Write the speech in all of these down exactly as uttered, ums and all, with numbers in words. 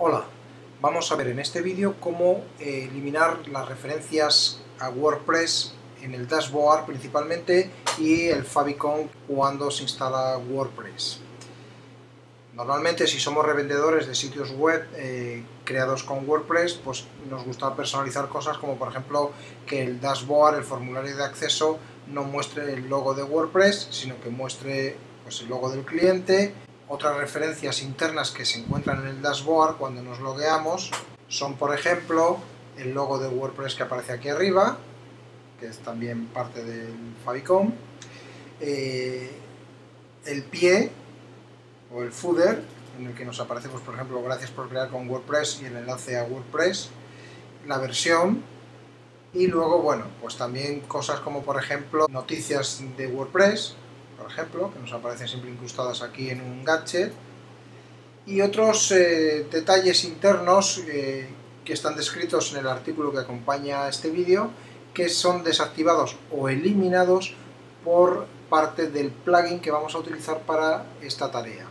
Hola, vamos a ver en este vídeo cómo eh, eliminar las referencias a WordPress en el dashboard principalmente y el favicon cuando se instala WordPress. Normalmente si somos revendedores de sitios web eh, creados con WordPress, pues nos gusta personalizar cosas como por ejemplo que el dashboard, el formulario de acceso, no muestre el logo de WordPress, sino que muestre pues, el logo del cliente. Otras referencias internas que se encuentran en el dashboard cuando nos logueamos son, por ejemplo, el logo de WordPress que aparece aquí arriba, que es también parte del favicon, eh, el pie o el footer, en el que nos aparece, pues, por ejemplo, gracias por crear con WordPress y el enlace a WordPress, la versión, y luego, bueno, pues también cosas como, por ejemplo, noticias de WordPress, por ejemplo, que nos aparecen siempre incrustadas aquí en un gadget, y otros eh, detalles internos eh, que están descritos en el artículo que acompaña a este vídeo, que son desactivados o eliminados por parte del plugin que vamos a utilizar para esta tarea.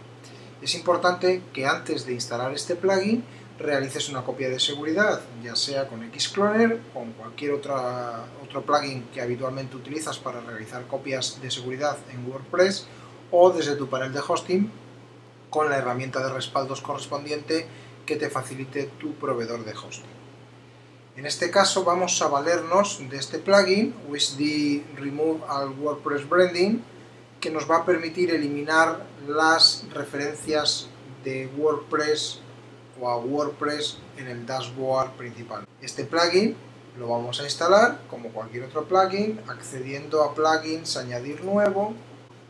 Es importante que antes de instalar este plugin realices una copia de seguridad, ya sea con Xcloner o con cualquier otra, otro plugin que habitualmente utilizas para realizar copias de seguridad en WordPress, o desde tu panel de hosting con la herramienta de respaldos correspondiente que te facilite tu proveedor de hosting. En este caso vamos a valernos de este plugin, O S D Remove All WordPress Branding, que nos va a permitir eliminar las referencias de WordPress o a WordPress en el dashboard principal. Este plugin lo vamos a instalar como cualquier otro plugin, accediendo a plugins, añadir nuevo.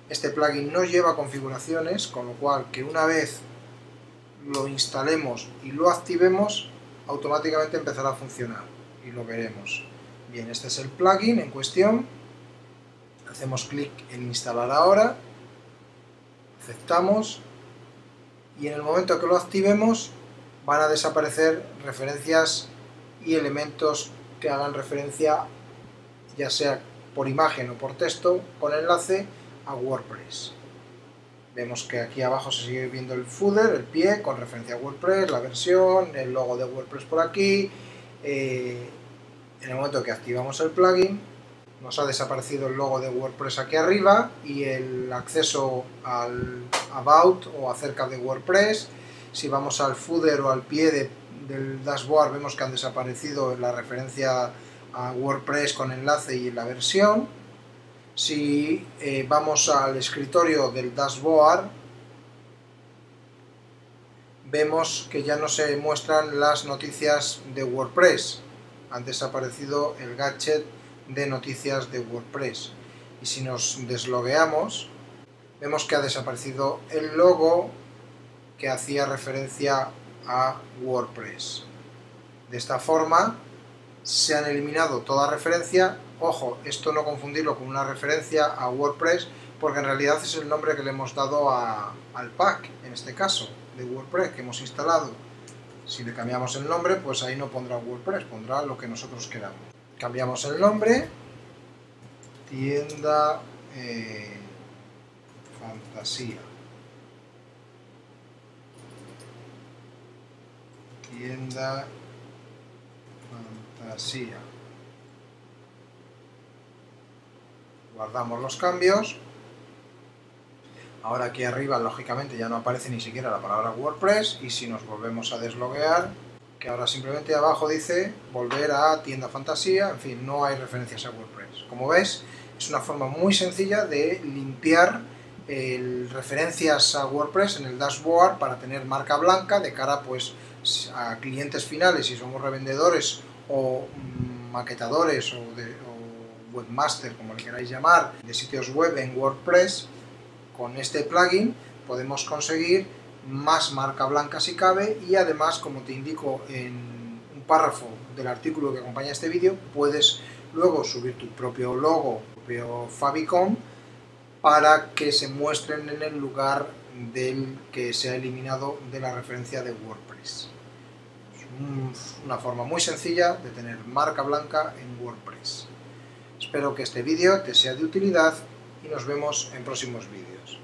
Este plugin no lleva configuraciones, con lo cual que una vez lo instalemos y lo activemos, automáticamente empezará a funcionar y lo veremos. Bien, este es el plugin en cuestión. Hacemos clic en instalar ahora, aceptamos y en el momento que lo activemos van a desaparecer referencias y elementos que hagan referencia, ya sea por imagen o por texto, con enlace a WordPress. Vemos que aquí abajo se sigue viendo el footer, el pie, con referencia a WordPress, la versión, el logo de WordPress por aquí. Eh, en el momento que activamos el plugin, nos ha desaparecido el logo de WordPress aquí arriba y el acceso al About o acerca de WordPress. Si vamos al footer o al pie de, del dashboard, vemos que han desaparecido la referencia a WordPress con enlace y la versión. Si eh, vamos al escritorio del dashboard, vemos que ya no se muestran las noticias de WordPress. Han desaparecido el gadget de noticias de WordPress. Y si nos deslogueamos, vemos que ha desaparecido el logo que hacía referencia a WordPress. De esta forma se han eliminado toda referencia. Ojo, esto no confundirlo con una referencia a WordPress, porque en realidad es el nombre que le hemos dado a, al pack, en este caso, de WordPress que hemos instalado. Si le cambiamos el nombre, pues ahí no pondrá WordPress, pondrá lo que nosotros queramos. Cambiamos el nombre, tienda eh, fantasía. Tienda fantasía. Guardamos los cambios. Ahora aquí arriba lógicamente ya no aparece ni siquiera la palabra WordPress, y si nos volvemos a desloguear, que ahora simplemente abajo dice volver a tienda fantasía, en fin, no hay referencias a WordPress. Como ves, es una forma muy sencilla de limpiar el referencias a WordPress en el dashboard para tener marca blanca de cara pues a clientes finales, si somos revendedores o maquetadores o, de, o webmaster, como le queráis llamar, de sitios web en WordPress. Con este plugin podemos conseguir más marca blanca si cabe, y además, como te indico en un párrafo del artículo que acompaña este vídeo, puedes luego subir tu propio logo, tu propio favicon, para que se muestren en el lugar del que se ha eliminado de la referencia de WordPress. Es una forma muy sencilla de tener marca blanca en WordPress. Espero que este vídeo te sea de utilidad y nos vemos en próximos vídeos.